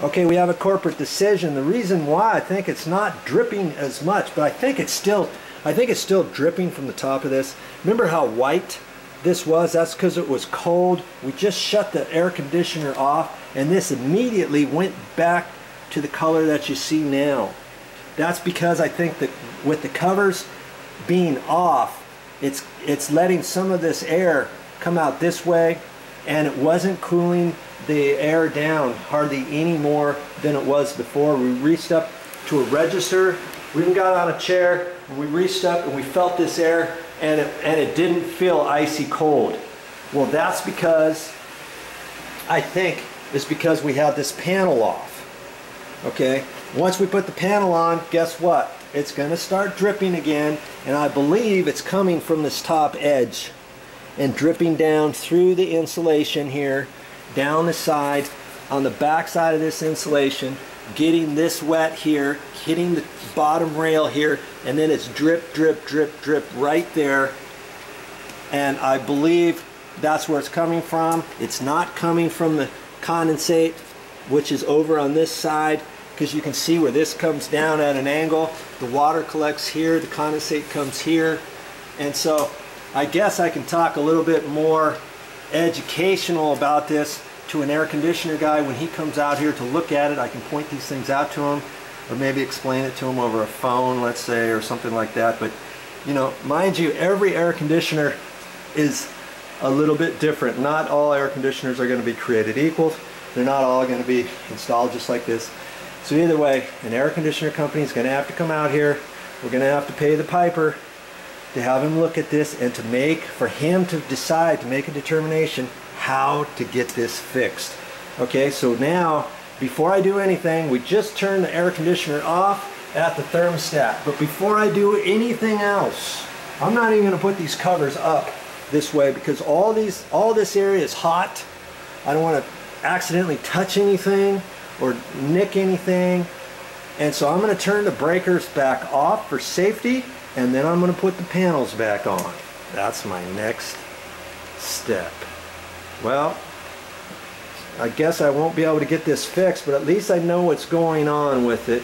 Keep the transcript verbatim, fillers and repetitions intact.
Okay, we have a corporate decision. The reason why I think it's not dripping as much, but I think it's still, I think it's still dripping from the top of this. Remember how white this was? That's because it was cold. We just shut the air conditioner off, and this immediately went back to the color that you see now. That's because I think that with the covers being off, it's it's letting some of this air come out this way, and it wasn't cooling the air down hardly any more than it was before. We reached up to a register, we even got on a chair, and we reached up and we felt this air, and it, and it didn't feel icy cold. Well, that's because, I think, it's because we had this panel off. Okay, once we put the panel on, guess what? It's gonna start dripping again, and I believe it's coming from this top edge and dripping down through the insulation here, down the side, on the back side of this insulation, getting this wet here, hitting the bottom rail here, and then it's drip, drip, drip, drip right there. And I believe that's where it's coming from. It's not coming from the condensate, which is over on this side, because you can see where this comes down at an angle. The water collects here, the condensate comes here. And so I guess I can talk a little bit more educational about this to an air conditioner guy when he comes out here to look at it. I can point these things out to him, or maybe explain it to him over a phone, let's say, or something like that. But, you know, mind you, every air conditioner is a little bit different. Not all air conditioners are going to be created equal. They're not all going to be installed just like this. So either way, an air conditioner company is going to have to come out here. We're going to have to pay the piper to have him look at this, and to make, for him to decide, to make a determination how to get this fixed. Okay, so now, before I do anything, we just turn the air conditioner off at the thermostat. But before I do anything else, I'm not even gonna put these covers up this way, because all these, all this area is hot. I don't wanna accidentally touch anything or nick anything. And so I'm gonna turn the breakers back off for safety, and then I'm going to put the panels back on. That's my next step. Well, I guess I won't be able to get this fixed, but at least I know what's going on with it.